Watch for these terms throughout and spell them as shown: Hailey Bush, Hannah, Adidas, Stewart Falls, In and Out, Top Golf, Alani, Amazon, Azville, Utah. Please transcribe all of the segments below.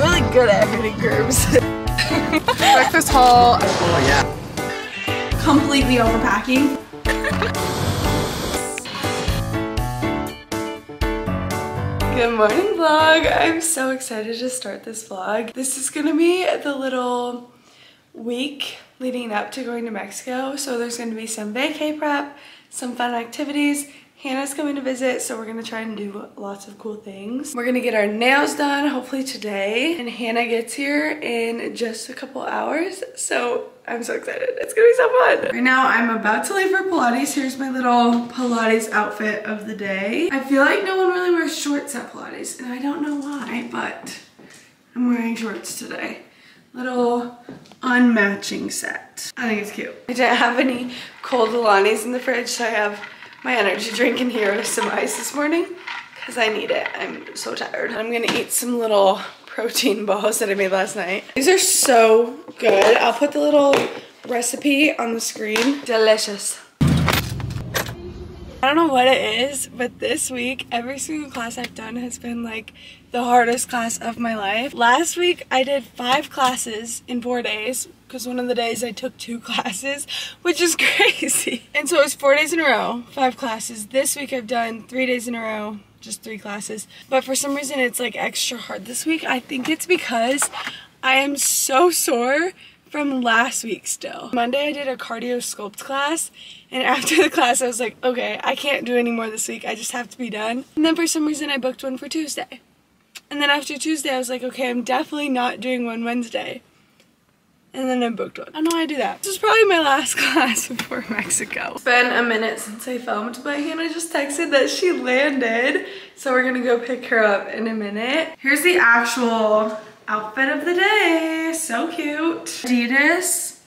I'm really good at hitting curves. Breakfast haul. Oh yeah. Completely overpacking. Good morning vlog. I'm so excited to start this vlog. This is gonna be the little week leading up to going to Mexico. So there's gonna be some vacay prep, some fun activities. Hannah's coming to visit, so we're gonna try and do lots of cool things. We're gonna get our nails done, hopefully today. And Hannah gets here in just a couple hours, so I'm so excited. It's gonna be so fun. Right now, I'm about to leave for Pilates. Here's my little Pilates outfit of the day. I feel like no one really wears shorts at Pilates, and I don't know why, but I'm wearing shorts today. Little unmatching set. I think it's cute. I didn't have any cold Alani's in the fridge, so I have my energy drink in here with some ice this morning because I need it. I'm so tired. I'm gonna eat some little protein balls that I made last night. These are so good. I'll put the little recipe on the screen. Delicious. I don't know what it is, but this week, every single class I've done has been like the hardest class of my life. Last week, I did 5 classes in 4 days because one of the days I took 2 classes, which is crazy. And so it was 4 days in a row, 5 classes. This week I've done 3 days in a row, just 3 classes. But for some reason, it's like extra hard this week. I think it's because I am so sore from last week still. Monday I did a cardio sculpt class, and after the class I was like, okay, I can't do any more this week, I just have to be done. And then for some reason I booked one for Tuesday. And then after Tuesday I was like, okay, I'm definitely not doing one Wednesday. And then I booked one. I don't know why I do that. This was probably my last class before Mexico. It's been a minute since I filmed, but Hannah just texted that she landed. So we're gonna go pick her up in a minute. Here's the actual outfit of the day, so cute. Adidas,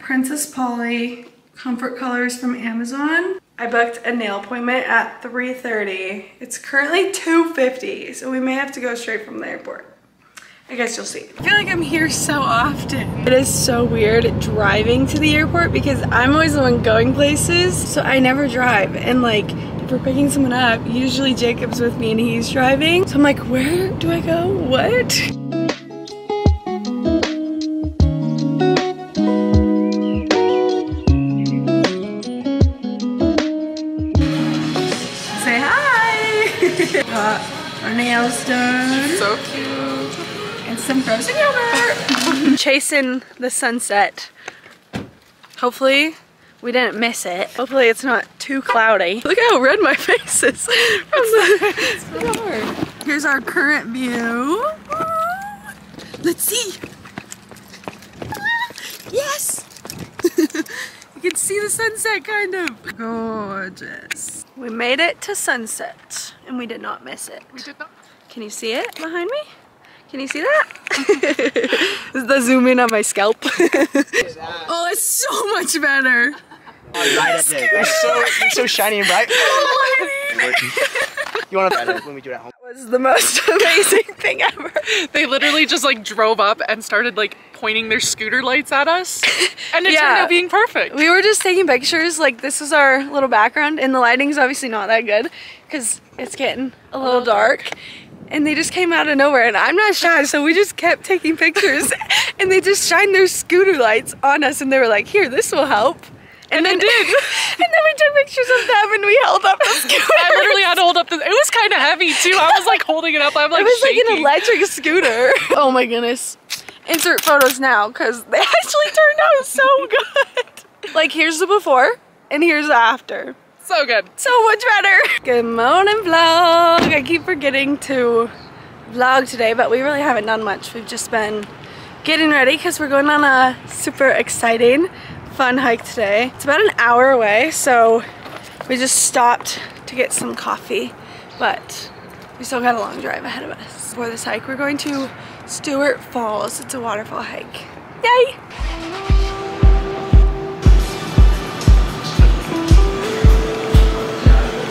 Princess Polly, comfort colors from Amazon. I booked a nail appointment at 3:30. It's currently 2:50, so we may have to go straight from the airport. I guess you'll see. I feel like I'm here so often. It is so weird driving to the airport because I'm always the one going places, so I never drive. And like, if we're picking someone up, usually Jacob's with me and he's driving. So I'm like, where do I go? What? Our nails done. So cute. And some frozen yogurt. Chasing the sunset. Hopefully we didn't miss it. Hopefully it's not too cloudy. Look how red my face is. It's so hard. Here's our current view. Let's see. Yes. You can see the sunset kind of. Gorgeous. We made it to sunset, and we did not miss it. We did not. Can you see it behind me? Can you see that? The zoom in on my scalp. Oh, it's so much better. Oh, right at it. It's so shiny and bright. You want to bet it when we do it at home? That was the most amazing thing ever. They literally just like drove up and started like pointing their scooter lights at us, and it turned out being perfect. We were just taking pictures. Like, this is our little background, and the lighting's obviously not that good because it's getting a little dark, and they just came out of nowhere, and I'm not shy, so we just kept taking pictures, and they just shined their scooter lights on us, and they were like, here, this will help. And then did. And then we took pictures of them, and we held up the scooter. I literally had to hold up the, it was kind of heavy too. I was like holding it up, I'm like shaking. It was shaking. Like an electric scooter. Oh my goodness. Insert photos now, because they actually turned out so good. Like, here's the before, and here's the after. So good. So much better. Good morning vlog. I keep forgetting to vlog today, but we really haven't done much. We've just been getting ready, because we're going on a super exciting, fun hike today. It's about an hour away, so we just stopped to get some coffee, but we still got a long drive ahead of us. For this hike, we're going to Stewart Falls. It's a waterfall hike. Yay!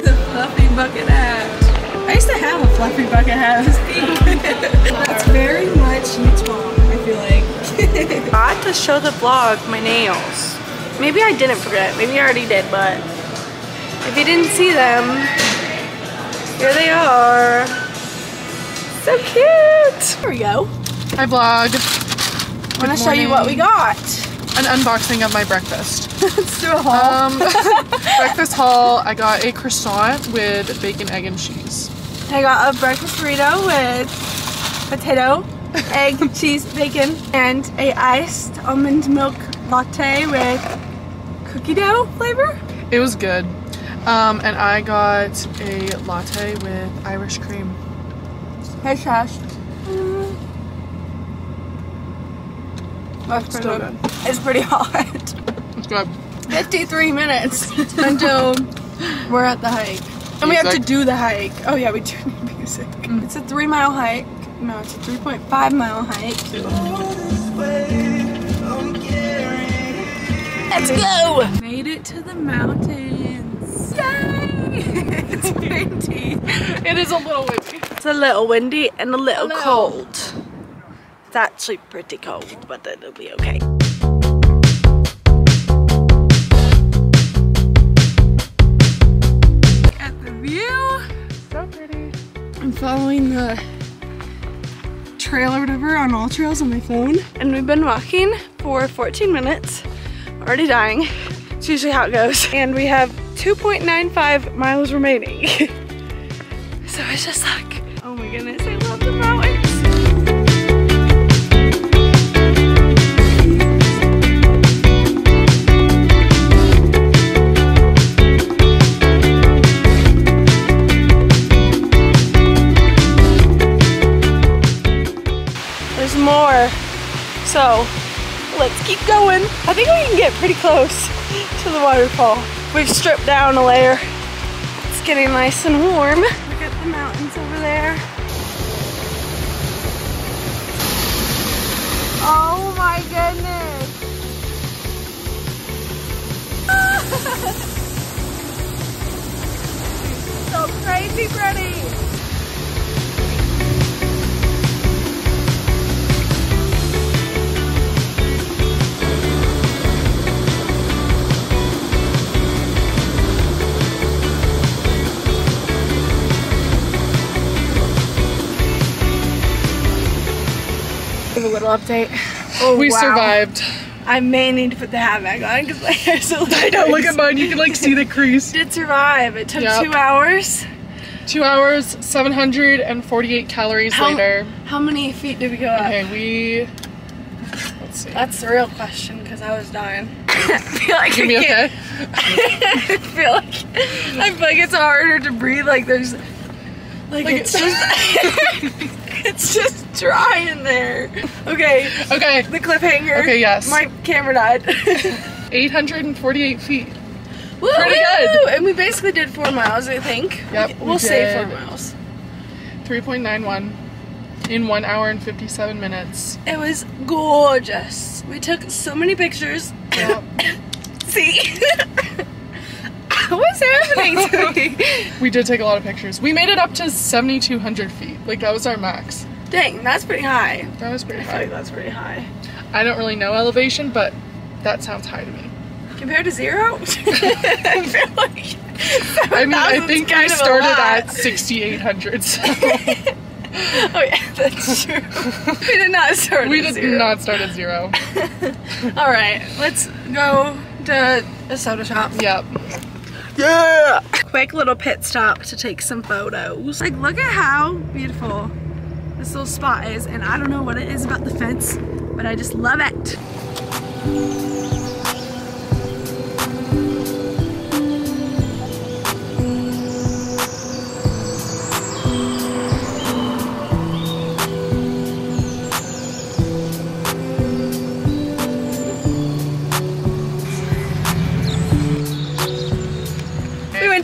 The fluffy bucket hat. I used to have a fluffy bucket hat. That's very much you, Tom, I feel like. I have to show the vlog my nails. Maybe I didn't forget. Maybe I already did, but if you didn't see them, here they are. So cute! Here we go. I vlogged. I'm gonna show you what we got. An unboxing of my breakfast. Let's do a haul. Breakfast haul. I got a croissant with bacon, egg, and cheese. I got a breakfast burrito with potato, egg, cheese, bacon, and a iced almond milk latte with cookie dough flavor. It was good. And I got a latte with Irish cream. Hey, Josh. That's pretty good. It's pretty hot. It's good. 53 minutes until we're at the hike. And we have to do the hike. Oh yeah, we do need music. Mm. It's a 3-mile hike. No, it's a 3.5 mile hike. Let's go! Made it to the mountains. Yay! It's windy. It is a little windy. It's a little windy and a little cold. It's actually pretty cold, but it'll be okay. Look at the view. So pretty. I'm following the trail or whatever on All Trails on my phone. And we've been walking for 14 minutes. Already dying. It's usually how it goes. And we have 2.95 miles remaining. So it's just like, oh my goodness, I love the mountain. More, so let's keep going. I think we can get pretty close to the waterfall. We've stripped down a layer. It's getting nice and warm. Look at the mountains over there. Oh my goodness. So crazy pretty. A little update. Oh, we survived. I may need to put the hat back on because my hair's a little. I know. Look at mine. You can like see the crease. Did survive. It took 2 hours. 2 hours, 748 calories later. How many feet did we go up? Okay, let's see. That's the real question because I was dying. I feel like you okay? I feel like it's harder to breathe. Like there's like it's just. It's just dry in there. Okay. Okay. The cliffhanger. Okay, yes. My camera died. 848 feet. Woo, pretty good. And we basically did 4 miles, I think. Yep. We'll say 4 miles. 3.91 in 1 hour and 57 minutes. It was gorgeous. We took so many pictures. Yep. See? What's happening to me? We did take a lot of pictures. We made it up to 7,200 feet. Like, that was our max. Dang, that's pretty high. That was pretty high. I feel like that's pretty high. I don't really know elevation, but that sounds high to me. Compared to zero? I feel like I mean, I think I started at 6,800, so. Oh yeah, that's true. We did not start at zero. We did not start at zero. All right, let's go to a soda shop. Yep. Yeah! Quick little pit stop to take some photos. Like, look at how beautiful this little spot is, and I don't know what it is about the fence, but I just love it.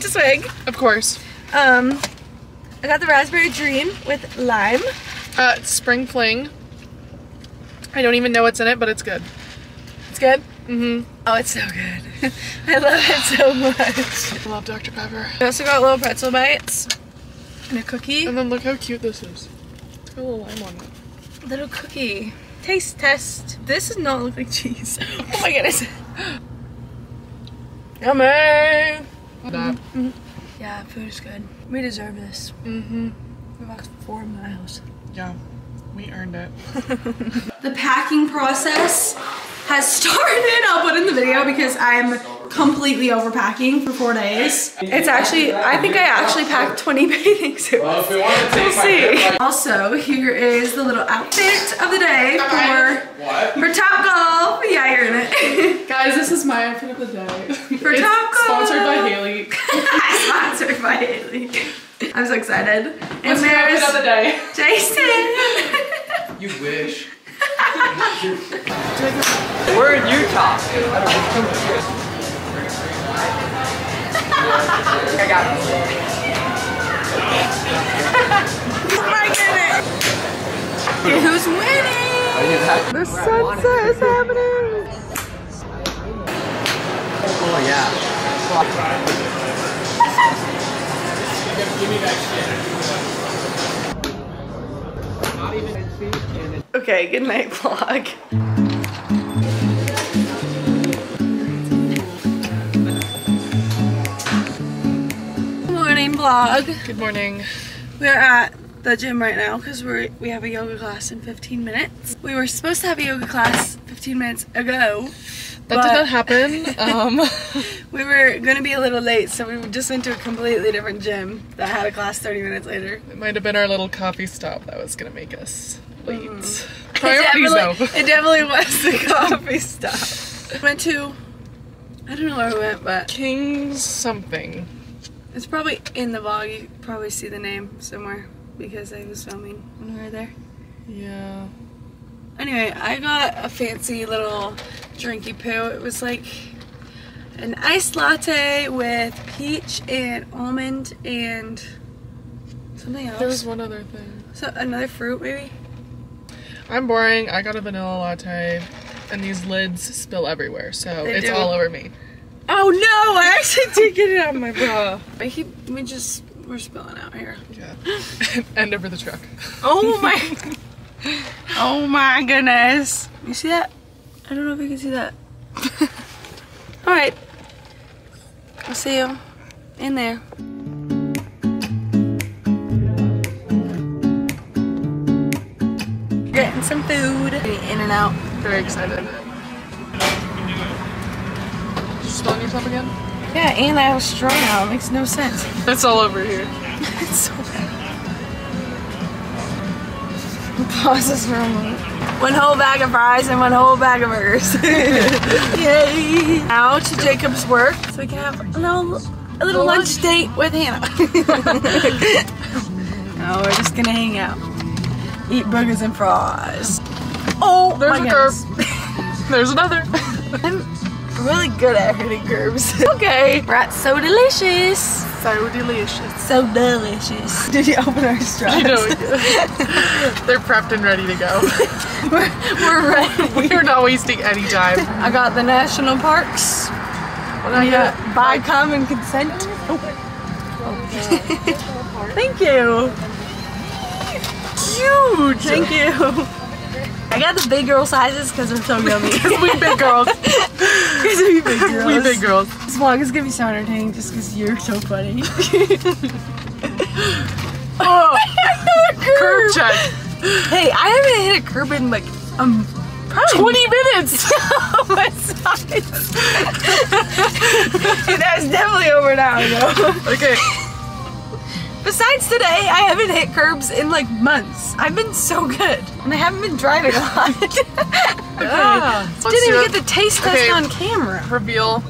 Swig. Of course. I got the raspberry dream with lime. Spring fling. I don't even know what's in it, but it's good. It's good? Mm-hmm. Oh, it's so good. I love it so much. I love Dr. Pepper. I also got little pretzel bites and a cookie. And then look how cute this is. It's got a little lime on it. Little cookie. Taste test. This does not look like cheese. Oh my goodness. Yummy! That. Mm-hmm. Yeah, food is good. We deserve this. Mm-hmm. We walked 4 miles. Yeah. We earned it. The packing process has started. I'll put in the video because I'm completely overpacking for 4 days. It's actually, I think I actually packed 20 bathing suits. We'll see. Also, here is the little outfit of the day for Top Golf. Yeah, you're in it. Guys, this is my outfit of the day. For Top Golf. Sponsored by Hailey. Sponsored by Hailey. I'm so excited. And there's the day? Jason. You wish. We're in Utah. I got it. Dude, who's winning? The sunset is happening. Oh yeah. Give me that shit. Okay, good night vlog. Good morning vlog. Good morning. We're at the gym right now because we have a yoga class in 15 minutes. We were supposed to have a yoga class 15 minutes ago. That did not happen. We were going to be a little late, so we just went to a completely different gym that had a class 30 minutes later. It might have been our little coffee stop that was going to make us late. Priorities though. It definitely was the coffee stop. Went to, I don't know where we went, but King's something. It's probably in the vlog. You could probably see the name somewhere because I was filming when we were there. Yeah. Anyway, I got a fancy little drinky poo. It was like an iced latte with peach and almond and something else. There was one other thing. So another fruit maybe? I'm boring. I got a vanilla latte and these lids spill everywhere, so it's all over me. Oh no, I actually did get it out of my bra. We're spilling out here. Yeah. And over the truck. Oh my. Oh my goodness. You see that? I don't know if you can see that. Alright. I'll see you in there. Getting some food. In and out. Very excited. Did you spill on yourself again? Yeah, and I was strong now. It makes no sense. It's all over here. It's so bad. Pause this for a moment. One whole bag of fries and one whole bag of burgers. Yay! Now to Jacob's work so we can have a little lunch date with Hannah. Now we're just gonna hang out, eat burgers and fries. Oh, there's a curb. There's another. I'm really good at hitting curbs. Okay, right? So delicious. So delicious. So delicious. Did you open our straws? You know we did. They're prepped and ready to go. we're ready. We're not wasting any time. I got the national parks. What I got? By common consent. Oh. Oh. Thank you. Huge. Thank you. I got the big girl sizes because we're so yummy. We big girls. Because we big girls. We big girls. This vlog is going to be so entertaining just because you're so funny. Oh, curb check. Hey, I haven't hit a curb in like probably 20 minutes. Oh my size. That was definitely over an hour ago. Okay. Besides today, I haven't hit curbs in like months. I've been so good. And I haven't been driving a lot. Okay. Yeah. Didn't even get the taste test on camera. Reveal.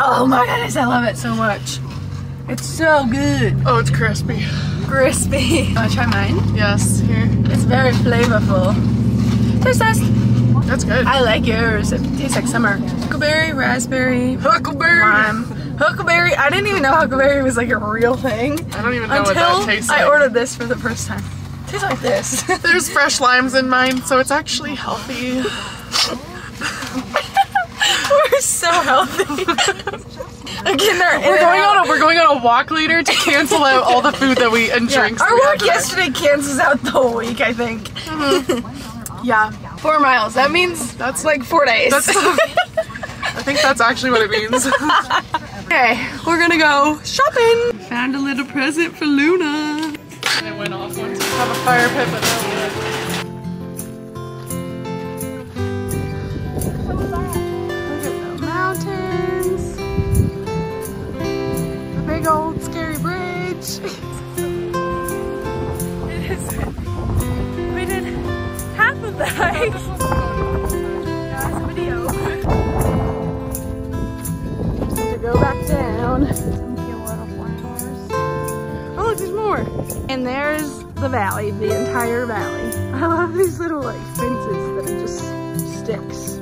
Oh my goodness, I love it so much. It's so good. Oh, it's crispy. Crispy. Wanna try mine? Yes, here. It's very flavorful. Taste test. That's good. I like yours. It tastes like summer. Huckleberry, raspberry, huckleberry, lime. Huckleberry, I didn't even know huckleberry was like a real thing. I don't even know what that tastes like. I ordered this for the first time. It tastes like this. There's fresh limes in mine, so it's actually healthy. We're so healthy. Again, we're going on a walk later to cancel out all the food that we and drinks. Our walk yesterday cancels out the whole week, I think. Mm-hmm. Yeah. 4 miles. That means that's like 4 days. I think that's actually what it means. Okay, we're gonna go shopping. Found a little present for Luna. And it went off once. have a fire pit, but no wood. Look at the mountains. The big old scary bridge. It is. We did half of the hike. Go back down. Oh look, there's more. And there's the valley, the entire valley. I love these little like fences that are just sticks.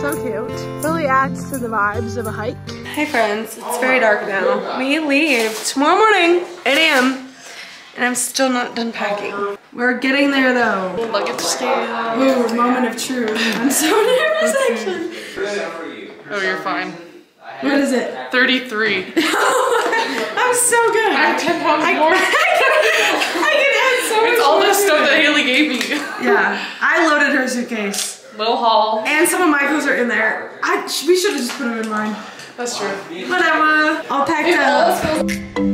So cute. Really adds to the vibes of a hike. Hey friends, it's very dark now. We leave tomorrow morning, 8 a.m. And I'm still not done packing. We're getting there though. Luggage stand. Ooh, moment of truth. I'm so nervous actually. Oh, you're fine. What is it? 33. That was so good. I'm 10 pounds more. I can add so much. It's all this stuff that Hailey gave me. Yeah. I loaded her suitcase. Little haul. And some of Michael's are in there. We should have just put them in mine. That's true. Whatever. All packed up.